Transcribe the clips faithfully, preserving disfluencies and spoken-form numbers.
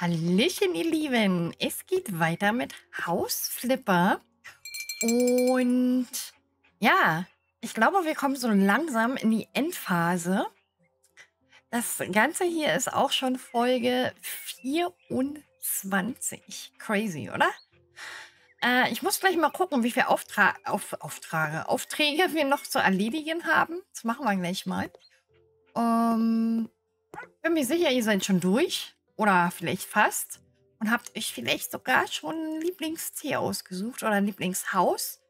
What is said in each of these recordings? Hallöchen, ihr Lieben. Es geht weiter mit Hausflipper. Und ja, ich glaube, wir kommen so langsam in die Endphase. Das Ganze hier ist auch schon Folge vierundzwanzig. Crazy, oder? Äh, ich muss gleich mal gucken, wie viele Auftra auf Auftrage, Aufträge wir noch zu erledigen haben. Das machen wir gleich mal. Ähm, bin mir sicher, ihr seid schon durch. Oder vielleicht fast. Und habt euch vielleicht sogar schon ein Lieblingstier ausgesucht oder ein Lieblingshaus.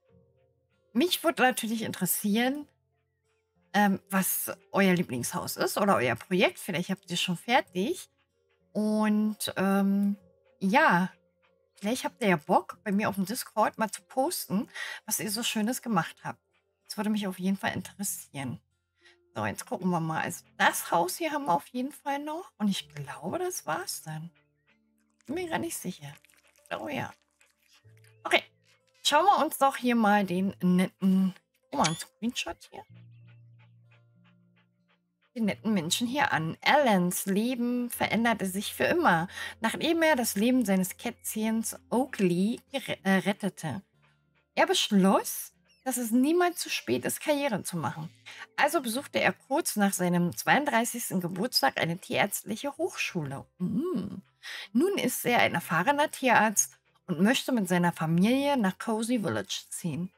Mich würde natürlich interessieren, ähm, was euer Lieblingshaus ist oder euer Projekt. Vielleicht habt ihr es schon fertig. Und ähm, ja, vielleicht habt ihr ja Bock, bei mir auf dem Discord mal zu posten, was ihr so Schönes gemacht habt. Das würde mich auf jeden Fall interessieren. So, jetzt gucken wir mal. Also das Haus hier haben wir auf jeden Fall noch. Und ich glaube, das war's dann. Bin mir gar nicht sicher. Oh ja. Okay. Schauen wir uns doch hier mal den netten... Oh, mal ein Screenshot hier. Den netten Menschen hier an. Alans Leben veränderte sich für immer, nachdem er das Leben seines Kätzchens Oakley rettete. Er beschloss, dass es niemals zu spät ist, Karriere zu machen. Also besuchte er kurz nach seinem zweiunddreißigsten Geburtstag eine tierärztliche Hochschule. Mm. Nun ist er ein erfahrener Tierarzt und möchte mit seiner Familie nach Cozy Village ziehen,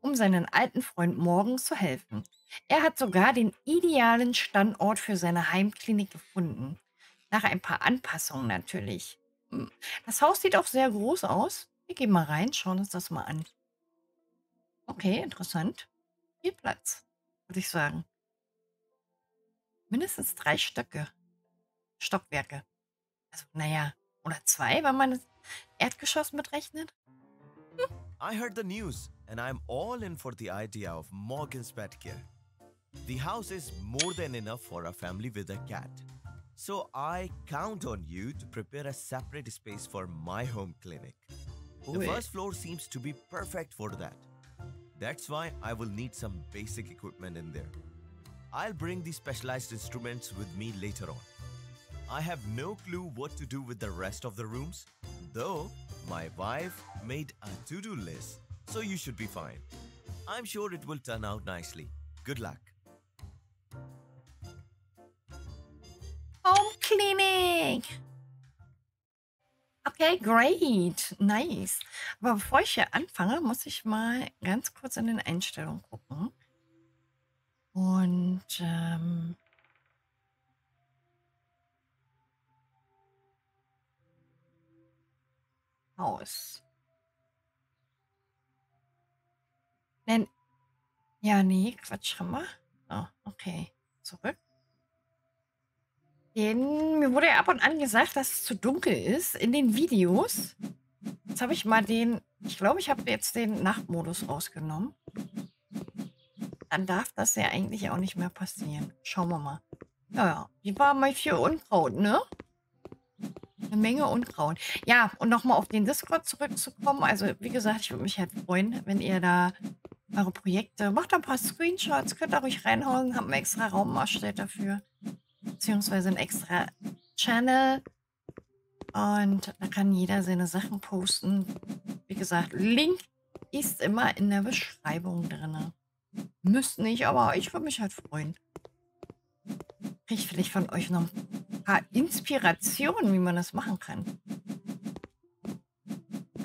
um seinen alten Freund Morgan zu helfen. Er hat sogar den idealen Standort für seine Heimklinik gefunden. Nach ein paar Anpassungen natürlich. Mm. Das Haus sieht auch sehr groß aus. Wir gehen mal rein, schauen uns das mal an. Okay, interessant. Viel Platz, würde ich sagen. Mindestens drei Stöcke. Stockwerke. Also, naja, oder zwei, wenn man das Erdgeschoss mitrechnet. Hm. I heard the news and I'm all in for the idea of Morgan's pet care. The house is more than enough for a family with a cat. So I count on you to prepare a separate space for my home clinic. Ui. The first floor seems to be perfect for that. That's why I will need some basic equipment in there. I'll bring the specialized instruments with me later on. I have no clue what to do with the rest of the rooms, though my wife made a to-do list, so you should be fine. I'm sure it will turn out nicely. Good luck. Home cleaning! Okay, great. Nice. Aber bevor ich hier anfange, muss ich mal ganz kurz in den Einstellungen gucken. Und ähm Haus. Nein. Ja, nee, Quatsch, mal. Oh, okay. Zurück. Den, mir wurde ja ab und an gesagt, dass es zu dunkel ist in den Videos. Jetzt habe ich mal den, ich glaube, ich habe jetzt den Nachtmodus rausgenommen. Dann darf das ja eigentlich auch nicht mehr passieren. Schauen wir mal. Naja, hier war mal viel Unkraut, ne? Eine Menge Unkraut. Ja, und nochmal auf den Discord zurückzukommen. Also, wie gesagt, ich würde mich halt freuen, wenn ihr da eure Projekte... Macht ein paar Screenshots, könnt ihr ruhig reinhauen. Haben wir extra Raum erstellt dafür. Beziehungsweise ein extra Channel. Und da kann jeder seine Sachen posten. Wie gesagt, Link ist immer in der Beschreibung drin. Müsst nicht, aber ich würde mich halt freuen. Kriege ich vielleicht von euch noch ein paar Inspirationen, wie man das machen kann.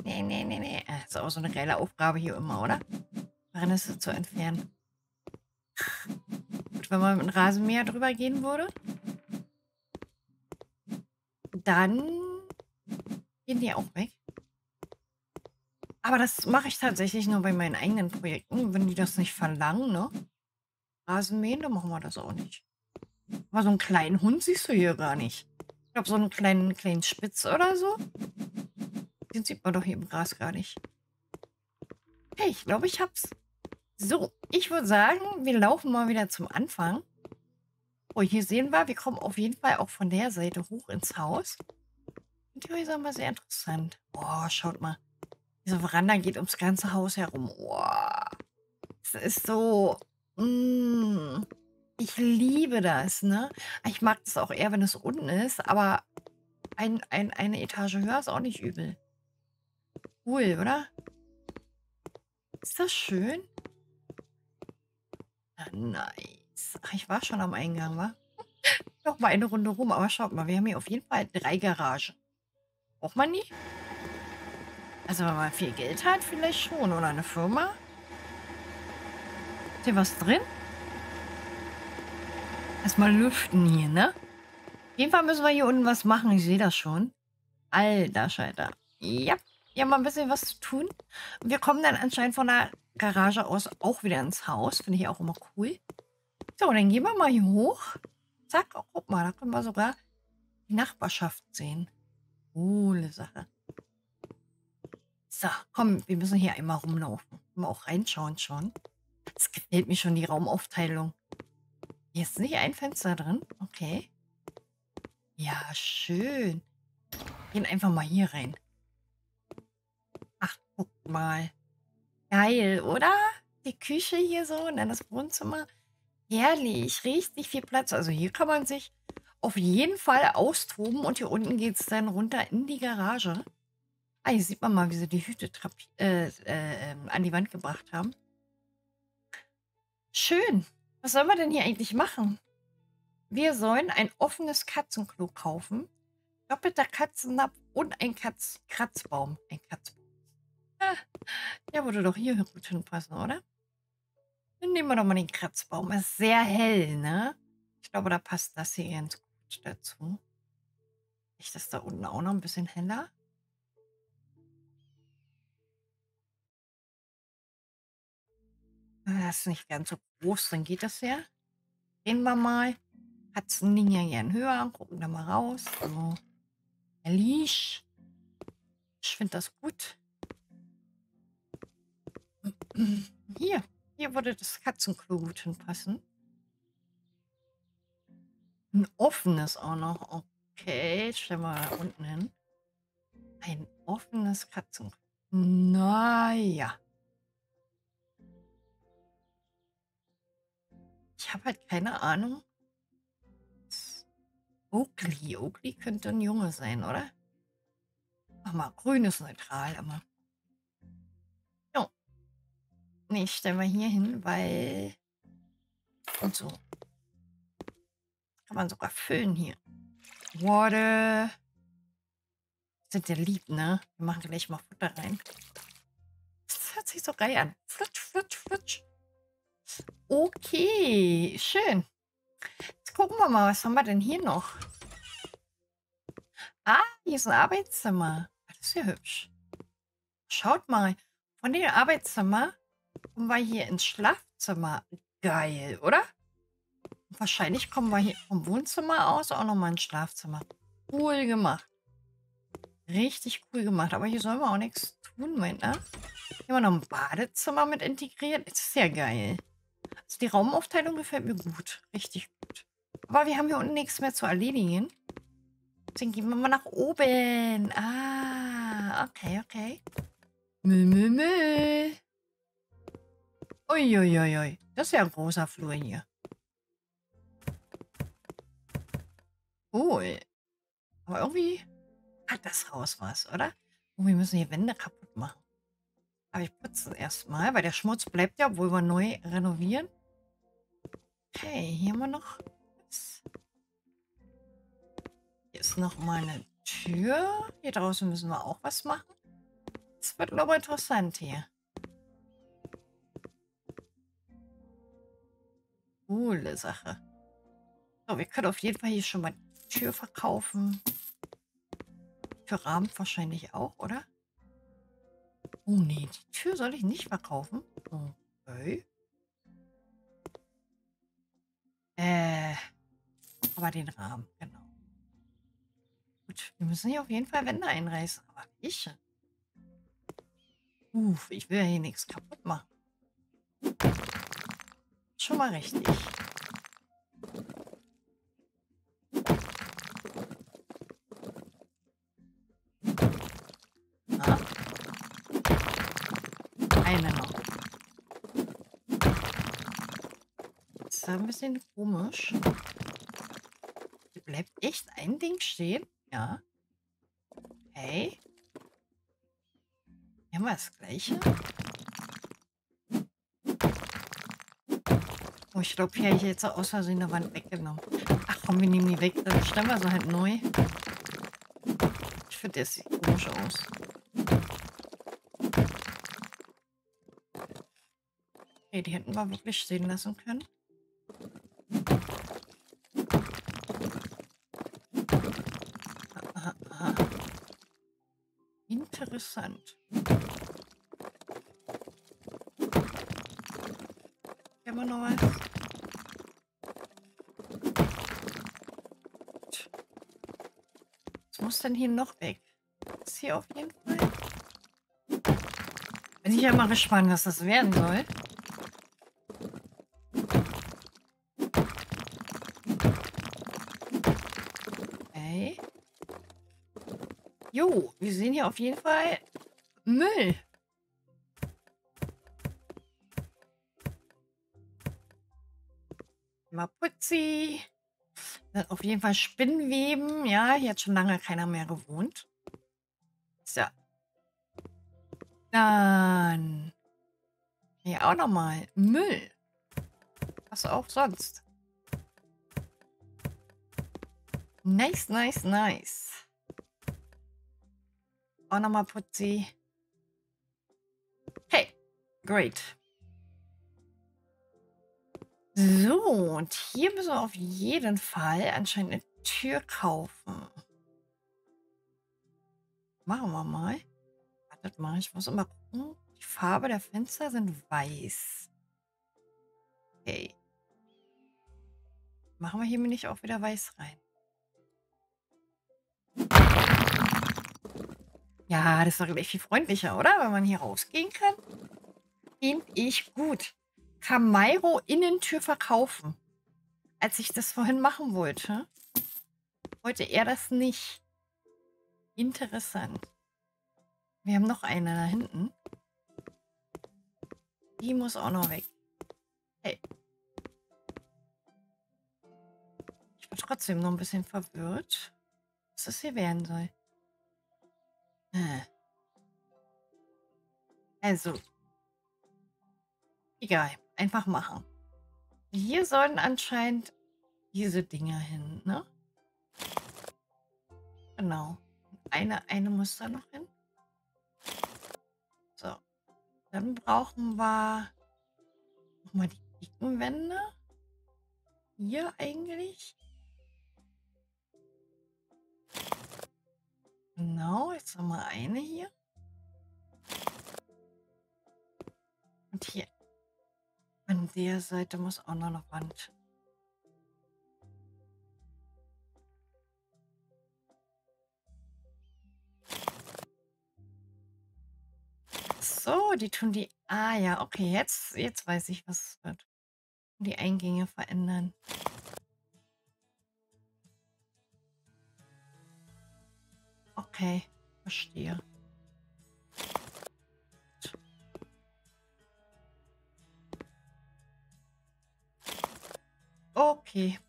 Nee, nee, nee, nee. Das ist auch so eine geile Aufgabe hier immer, oder? Brennisse zu entfernen. Wenn man mit einem Rasenmäher drüber gehen würde, dann gehen die auch weg. Aber das mache ich tatsächlich nur bei meinen eigenen Projekten. Wenn die das nicht verlangen, ne? Rasenmähen, dann machen wir das auch nicht. Aber so einen kleinen Hund siehst du hier gar nicht. Ich glaube, so einen kleinen, kleinen Spitz oder so, den sieht man doch hier im Gras gar nicht. Hey, ich glaube, ich hab's. So, ich würde sagen, wir laufen mal wieder zum Anfang. Oh, hier sehen wir, wir kommen auf jeden Fall auch von der Seite hoch ins Haus. Und die Häuser sind mal sehr interessant. Oh, schaut mal. Diese Veranda geht ums ganze Haus herum. Oh, das ist so... Mm, ich liebe das, ne? Ich mag das auch eher, wenn es unten ist, aber Ein, ein, eine Etage höher ist auch nicht übel. Cool, oder? Ist das schön? Ah, nice. Ach, ich war schon am Eingang, wa? Noch mal eine Runde rum, aber schaut mal, wir haben hier auf jeden Fall drei Garagen. Braucht man nicht? Also wenn man viel Geld hat, vielleicht schon. Oder eine Firma? Ist hier was drin? Erstmal lüften hier, ne? Auf jeden Fall müssen wir hier unten was machen. Ich sehe das schon. Alter Scheiter. Ja, wir haben mal ein bisschen was zu tun. Und wir kommen dann anscheinend von der Garage aus auch wieder ins Haus. Finde ich auch immer cool. So, dann gehen wir mal hier hoch. Zack, oh, guck mal, da können wir sogar die Nachbarschaft sehen. Coole Sache. So, komm, wir müssen hier einmal rumlaufen. Mal auch reinschauen schon. Das gefällt mir schon, die Raumaufteilung. Hier ist nicht ein Fenster drin. Okay. Ja, schön. Gehen einfach mal hier rein. Ach, guck mal. Geil, oder? Die Küche hier so und dann das Wohnzimmer. Herrlich, richtig viel Platz. Also hier kann man sich auf jeden Fall austoben. Und hier unten geht es dann runter in die Garage. Ah, hier sieht man mal, wie sie die Hüte äh, äh, an die Wand gebracht haben. Schön. Was sollen wir denn hier eigentlich machen? Wir sollen ein offenes Katzenklo kaufen. Doppelter Katzennapf und ein Katz Kratzbaum. Ein Kratzbaum. Ah, der würde doch hier gut hinpassen, oder? Dann nehmen wir doch mal den Kratzbaum. Er ist sehr hell, ne? Ich glaube, da passt das hier ganz gut dazu. Ist das da unten auch noch ein bisschen heller? Das ist nicht ganz so groß, dann geht das ja. Gehen wir mal. Katzen ja gern höher. Gucken da mal raus. So. Elish. Ich finde das gut. Hier. Hier würde das Katzenklo gut hinpassen. Ein offenes auch noch. Okay, stellen wir da unten hin. Ein offenes Katzenklo. Naja. Ich habe halt keine Ahnung. Oakley. Oakley könnte ein Junge sein, oder? Mach mal, grün ist neutral immer. Nee, stellen wir hier hin, weil... Und so. Kann man sogar füllen hier. Water. Sind ja lieb, ne? Wir machen gleich mal Futter rein. Das hört sich so geil an. Flutsch, flutsch, flutsch. Okay, schön. Jetzt gucken wir mal, was haben wir denn hier noch? Ah, hier ist ein Arbeitszimmer. Das ist ja hübsch. Schaut mal. Von dem Arbeitszimmer... Kommen wir hier ins Schlafzimmer. Geil, oder? Und wahrscheinlich kommen wir hier vom Wohnzimmer aus auch nochmal ins Schlafzimmer. Cool gemacht. Richtig cool gemacht. Aber hier sollen wir auch nichts tun, meint er. Hier haben wir noch ein Badezimmer mit integriert. Ist sehr geil. Also die Raumaufteilung gefällt mir gut. Richtig gut. Aber wir haben hier unten nichts mehr zu erledigen. Deswegen gehen wir mal nach oben. Ah, okay, okay. Müll, Müll, Müll. Uiuiui, ui, ui. Das ist ja ein großer Flur hier. Cool. Aber irgendwie hat das Haus was, oder? Oh, wir müssen hier Wände kaputt machen. Aber ich putze erstmal, weil der Schmutz bleibt ja, obwohl wir neu renovieren. Okay, hier haben wir noch was. Hier ist nochmal eine Tür. Hier draußen müssen wir auch was machen. Das wird aber interessant hier. Coole Sache. So, wir können auf jeden Fall hier schon mal die Tür verkaufen. Für Rahmen wahrscheinlich auch, oder? Oh nee, die Tür soll ich nicht verkaufen. Okay. Äh, aber den Rahmen, genau. Gut, wir müssen hier auf jeden Fall Wände einreißen. Aber ich... Uff, ich will ja hier nichts kaputt machen. Schon mal richtig. Ah. Eine noch. Das ist ein bisschen komisch. Hier bleibt echt ein Ding stehen. Ja. Okay. Hier haben wir das Gleiche. Oh, ich glaube, hier habe ich jetzt aus Versehen eine Wand weggenommen. Ach komm, wir nehmen die weg. Dann stellen wir so halt neu. Ich finde, das sieht komisch aus. Okay, die hätten wir wirklich stehen lassen können. Aha, aha. Interessant. Hier haben wir noch was. Muss denn hier noch weg? Das ist hier auf jeden Fall. Bin ich ja mal gespannt, was das werden soll. Okay. Jo, wir sehen hier auf jeden Fall Müll. Mal putzi. Auf jeden Fall Spinnenweben. Ja, hier hat schon lange keiner mehr gewohnt. So. Dann. Hier auch nochmal. Müll. Was auch sonst. Nice, nice, nice. Auch nochmal putzi. Hey. Great. So, und hier müssen wir auf jeden Fall anscheinend eine Tür kaufen. Machen wir mal. Wartet mal, ich muss immer gucken. Die Farbe der Fenster sind weiß. Okay. Machen wir hier nicht auch wieder weiß rein. Ja, das ist doch gleich viel freundlicher, oder? Wenn man hier rausgehen kann. Finde ich gut. Kamairo Innentür verkaufen. Als ich das vorhin machen wollte, wollte er das nicht. Interessant. Wir haben noch eine da hinten. Die muss auch noch weg. Hey. Ich bin trotzdem noch ein bisschen verwirrt, was das hier werden soll. Also. Egal. Einfach machen. Hier sollen anscheinend diese Dinger hin, ne? Genau. Eine, eine muss da noch hin. So. Dann brauchen wir nochmal die dicken Wände. Hier eigentlich. Genau. Jetzt haben wir eine hier. Und hier. An der Seite muss auch noch eine Wand. So, die tun die... Ah ja, okay, jetzt, jetzt weiß ich, was es wird. Die Eingänge verändern. Okay, verstehe. Okay.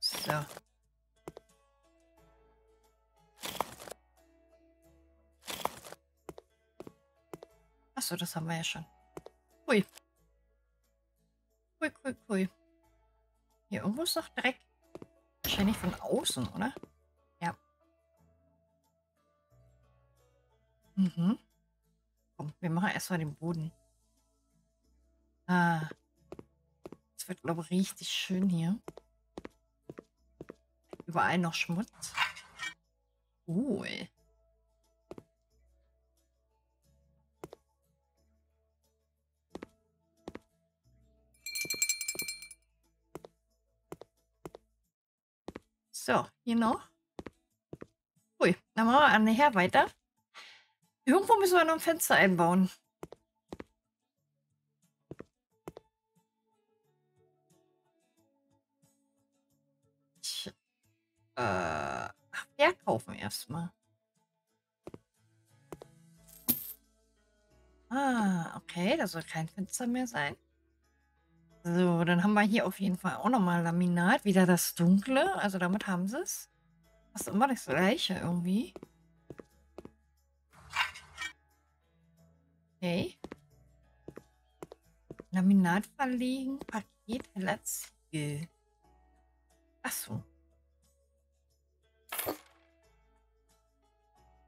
So. Achso, das haben wir ja schon. Hui. Hui, hui, hui. Hier irgendwo ist noch Dreck. Wahrscheinlich von außen, oder? Ja. Mhm. Komm, wir machen erstmal den Boden. Ah. Es wird, glaube ich, richtig schön hier. Überall noch Schmutz. Cool. So, hier noch. Cool. Dann machen wir an der her weiter. Irgendwo müssen wir noch ein Fenster einbauen. Ich, äh, verkaufen erstmal. Ah, okay, da soll kein Fenster mehr sein. So, dann haben wir hier auf jeden Fall auch nochmal Laminat. Wieder das Dunkle. Also damit haben sie es. Das ist immer das Gleiche irgendwie. Okay. Laminat verlegen, Paket, Heller Ziegel. Achso.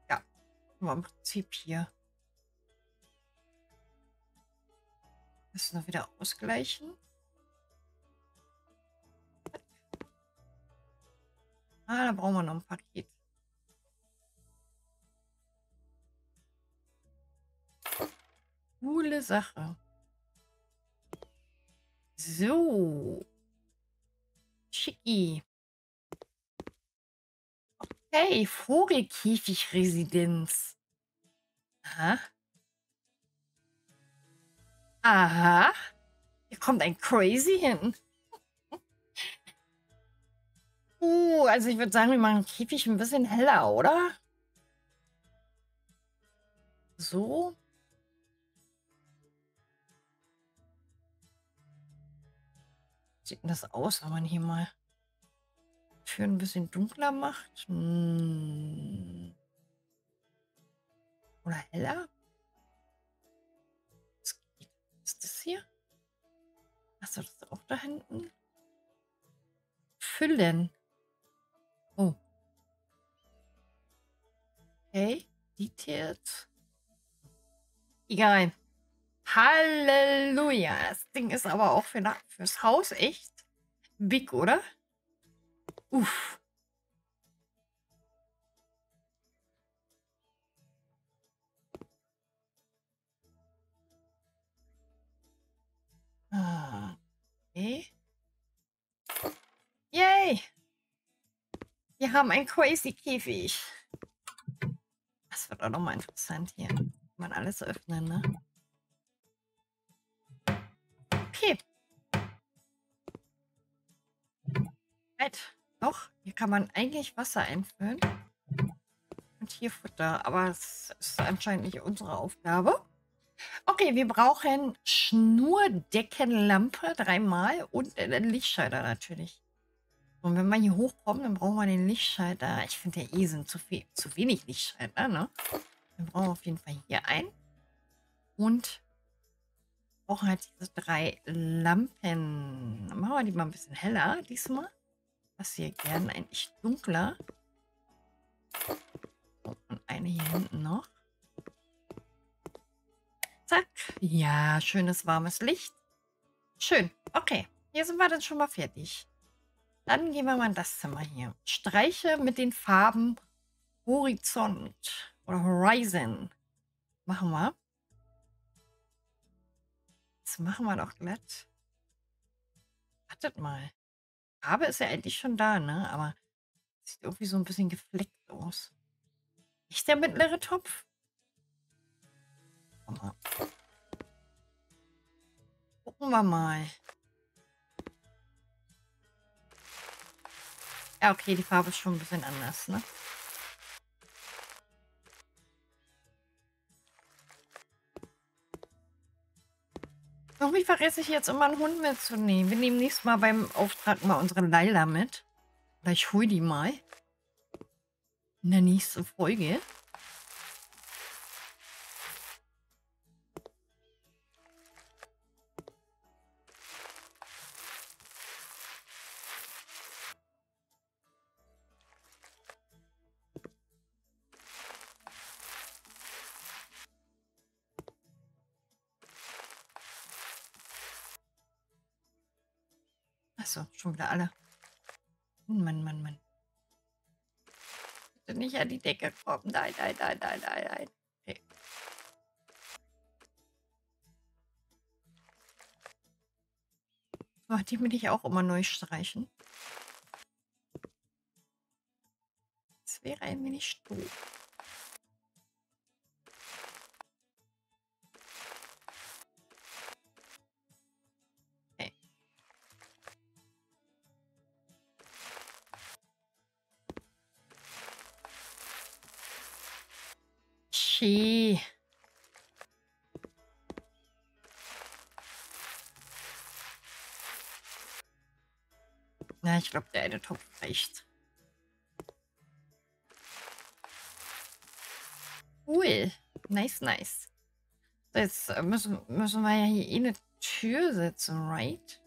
Ja, aber im Prinzip hier. Das noch wieder ausgleichen. Ah, da brauchen wir noch ein Paket. Coole Sache. So. Schicki. Okay, Vogelkäfigresidenz. Aha. Aha. Hier kommt ein Crazy hin. Uh, also ich würde sagen, wir machen den Käfig ein bisschen heller, oder? So. Sieht denn das aus, wenn man hier mal für ein bisschen dunkler macht? Hm. Oder heller? Was geht? Was ist das hier? Achso, das ist auch da hinten. Füllen. Oh. Okay. Details. Egal. Halleluja. Das Ding ist aber auch für, fürs Haus echt big, oder? Uff. Ah. Okay. Yay! Wir haben einen crazy Käfig. Das wird auch nochmal interessant hier. Kann man alles öffnen, ne? Okay. Halt. Noch. Hier kann man eigentlich Wasser einfüllen. Und hier Futter. Aber das ist anscheinend nicht unsere Aufgabe. Okay, wir brauchen Schnurdeckenlampe dreimal und einen Lichtschalter natürlich. Und wenn wir hier hochkommen, dann brauchen wir den Lichtschalter. Ich finde, der eh sind zu viel, zu wenig Lichtschalter, ne? Dann brauchen wir auf jeden Fall hier einen. Und brauchen halt diese drei Lampen. Dann machen wir die mal ein bisschen heller diesmal. Das hier gerne ein echt dunkler. Und eine hier hinten noch. Zack. Ja, schönes warmes Licht. Schön. Okay. Hier sind wir dann schon mal fertig. Dann gehen wir mal in das Zimmer hier. Streiche mit den Farben Horizont oder Horizon. Machen wir. Das machen wir doch glatt. Wartet mal. Farbe ist ja eigentlich schon da, ne? Aber sieht irgendwie so ein bisschen gefleckt aus. Nicht der mittlere Topf? Gucken wir mal. Ja, okay, die Farbe ist schon ein bisschen anders, ne? Irgendwie vergesse ich jetzt immer einen Hund mitzunehmen. Wir nehmen nächstes Mal beim Auftrag mal unsere Leila mit. Oder ich hol die mal. In der nächsten Folge. Schon wieder alle. Mann, Mann, Mann. Bitte nicht an die Decke kommen. Nein, nein, nein, nein, nein, nein. Okay. Oh, die will ich auch immer neu streichen. Das wäre ein wenig stumpf. Okay. Ja, ich glaube, der eine Topf reicht. Cool. Nice, nice. So, jetzt müssen, müssen wir ja hier eh eine Tür setzen, right?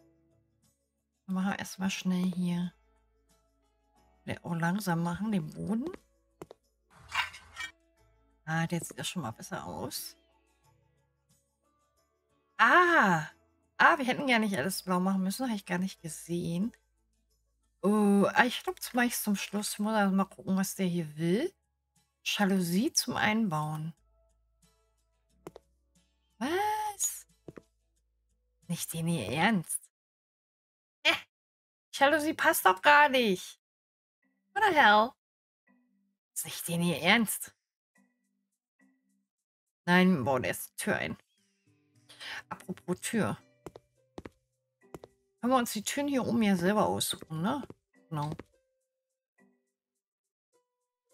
Dann machen wir erstmal schnell hier. Oh, langsam machen, den Boden. Ah, jetzt sieht das schon mal besser aus. Ah! Ah, wir hätten ja nicht alles blau machen müssen, habe ich gar nicht gesehen. Oh, ich glaube, das mache ich zum Schluss. Ich muss also mal gucken, was der hier will. Jalousie zum Einbauen. Was? Nicht den hier ernst. Äh, Jalousie passt doch gar nicht. What the hell? Ist nicht den hier ernst? Nein, wir bauen erst die Tür ein. Apropos Tür. Können wir uns die Türen hier oben ja selber aussuchen, ne? Genau.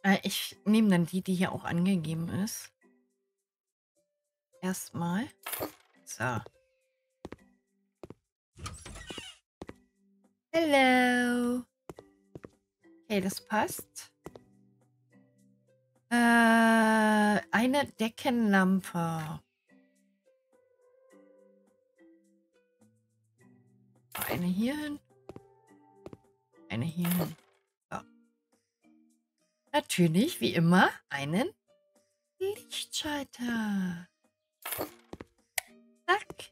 Äh, ich nehme dann die, die hier auch angegeben ist. Erstmal. So. Hello. Okay, das passt. Äh, eine Deckenlampe. Eine hier hin. Eine hier hin. Ja. Natürlich, wie immer, einen Lichtschalter. Zack.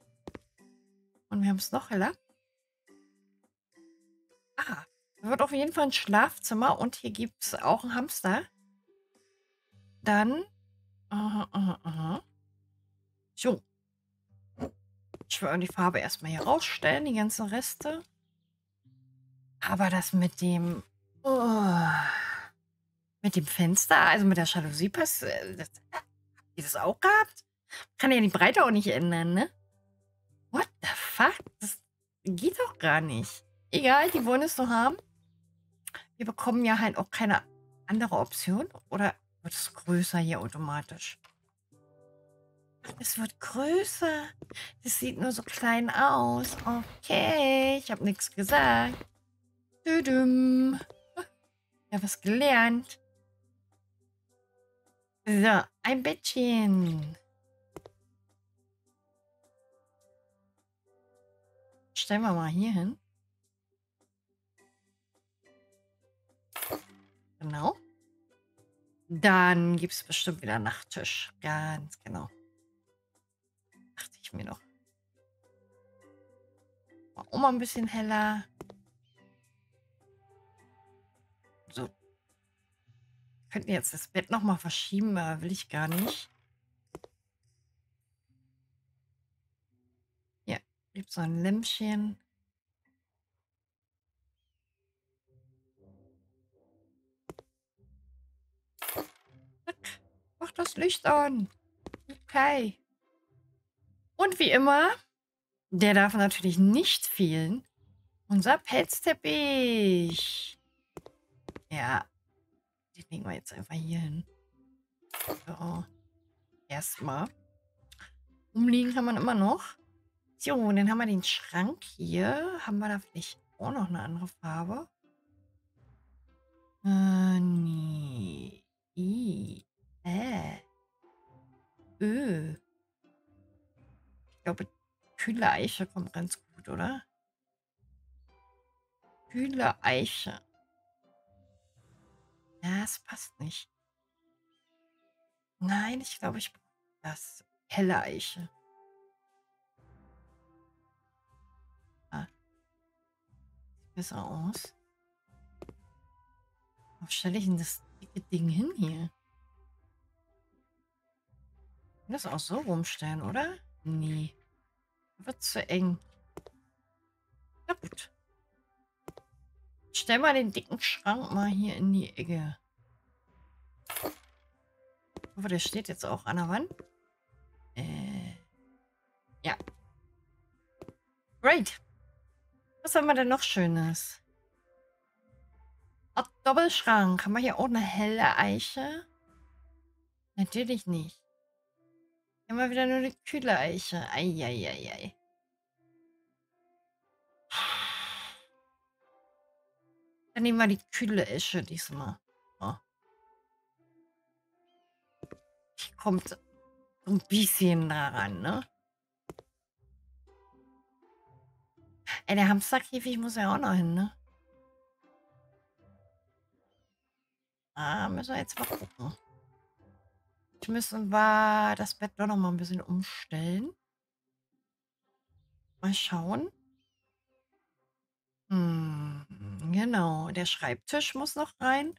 Und wir haben es noch heller. Ah, da wird auf jeden Fall ein Schlafzimmer und hier gibt es auch einen Hamster. Dann. Aha, aha, aha. So. Ich will die Farbe erstmal hier rausstellen, die ganzen Reste. Aber das mit dem. Oh, mit dem Fenster, also mit der Jalousie passt. Habt ihr das auch gehabt? Kann ja die Breite auch nicht ändern, ne? What the fuck? Das geht doch gar nicht. Egal, die wollen es so haben. Wir bekommen ja halt auch keine andere Option. Oder wird es größer hier automatisch? Es wird größer. Es sieht nur so klein aus. Okay, ich habe nichts gesagt. Düdüm. Ich habe was gelernt. So, ein Bettchen. Stellen wir mal hier hin. Genau. Dann gibt es bestimmt wieder einen Nachttisch. Ganz genau. Dachte ich mir noch. Auch mal ein bisschen heller. So. Könnten wir jetzt das Bett nochmal verschieben, aber will ich gar nicht. Ja, gibt es noch ein Lämpchen. Zack. Mach das Licht an. Okay. Und wie immer, der darf natürlich nicht fehlen, unser Pelzteppich. Ja, den legen wir jetzt einfach hier hin. So, erstmal. Umliegen kann man immer noch. So, und dann haben wir den Schrank hier. Haben wir da vielleicht auch noch eine andere Farbe? Äh, nee. I. Äh. Ö. Ich glaube, kühle Eiche kommt ganz gut, oder? Kühle Eiche. Ja, es passt nicht. Nein, ich glaube, ich brauche das. Helle Eiche. Ah. Sieht besser aus. Wo stelle ich denn das dicke Ding hin hier? Ich kann das auch so rumstellen, oder? Nee. Wird zu eng. Na gut. Stell mal den dicken Schrank mal hier in die Ecke. Ich hoffe, der steht jetzt auch an der Wand. Äh. Ja. Great. Was haben wir denn noch Schönes? Ein Doppelschrank. Haben wir hier auch eine helle Eiche? Natürlich nicht. Haben wir wieder nur eine kühle Eiche. Eieieiei. Dann nehmen wir die kühle Esche diesmal. Oh. Die kommt so ein bisschen nah ran, ne? Ey, der Hamsterkäfig muss ja auch noch hin, ne? Ah, müssen wir jetzt mal gucken. Ich müssen wir das Bett doch noch mal ein bisschen umstellen. Mal schauen. Hm, genau, der Schreibtisch muss noch rein.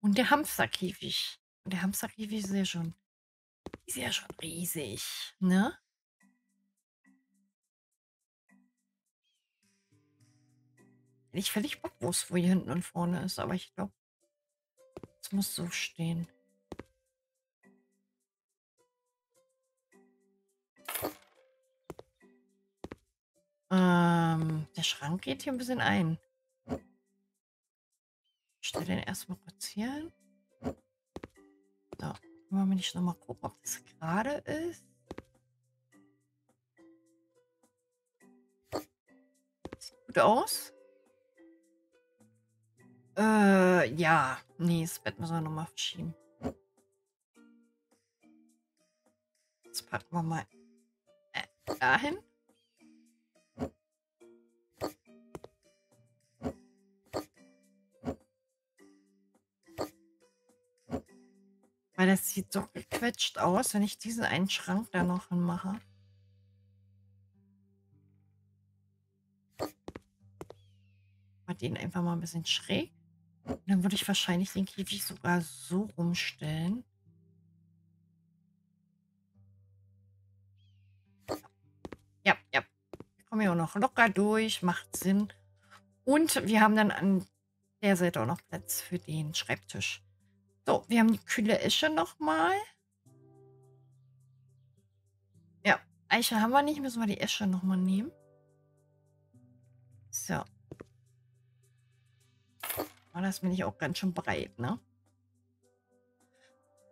Und der Hamsterkäfig. Und der Hamsterkäfig ist ja schon, ist ja schon riesig, ne? Ich völlig Bock, wo es hier hinten und vorne ist, aber ich glaube, es muss so stehen. Ähm, der Schrank geht hier ein bisschen ein. Ich stelle den erstmal kurz hier hin. So, wollen wir nicht nochmal gucken, ob das gerade ist. Sieht gut aus. Äh, ja. Nee, das Bett müssen wir nochmal verschieben. Das packen wir mal äh, dahin. Weil das sieht so gequetscht aus, wenn ich diesen einen Schrank da noch hinmache. Macht den einfach mal ein bisschen schräg. Und dann würde ich wahrscheinlich den Käfig sogar so rumstellen. Ja, ja. Ich komme hier auch noch locker durch, macht Sinn. Und wir haben dann an der Seite auch noch Platz für den Schreibtisch. So, wir haben die kühle Esche nochmal. Ja, Eiche haben wir nicht, müssen wir die Esche nochmal nehmen. So. Oh, das bin ich auch ganz schön breit, ne?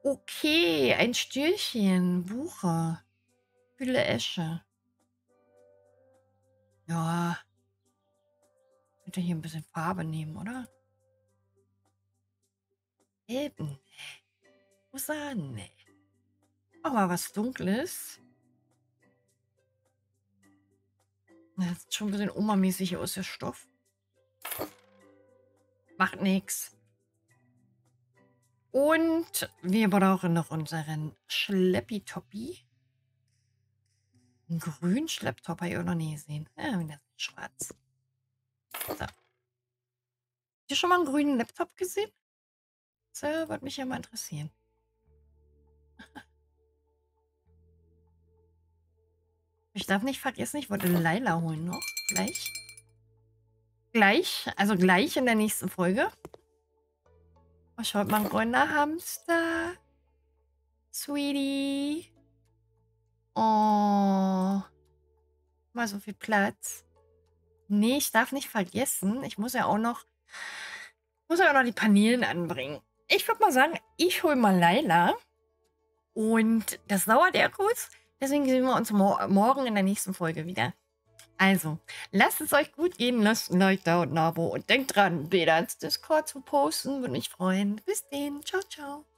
Okay, ein Stühlchen, Buche, kühle Esche. Ja. Könnte hier ein bisschen Farbe nehmen, oder? Eben. Rosa, ne. Auch mal was Dunkles. Das sieht schon ein bisschen omamäßig aus, der Stoff. Macht nichts. Und wir brauchen noch unseren Schleppi-Toppi. Einen grünen Schlepptoppi habe ich auch noch nie gesehen. Ja, das ist schwarz. So. Habt ihr schon mal einen grünen Laptop gesehen? So, würde mich ja mal interessieren. Ich darf nicht vergessen, ich wollte Leila holen noch. Gleich. Gleich, also gleich in der nächsten Folge. Oh, schaut mal, ein grüner Hamster. Sweetie. Oh. Mal so viel Platz. Nee, ich darf nicht vergessen. Ich muss ja auch noch, muss ja auch noch die Paneelen anbringen. Ich würde mal sagen, ich hole mal Leila. Und das dauert ja kurz. Deswegen sehen wir uns mor morgen in der nächsten Folge wieder. Also, lasst es euch gut gehen. Lasst ein Like da und ein Abo. Und denkt dran, Bilder ins Discord zu posten. Würde mich freuen. Bis dann. Ciao, ciao.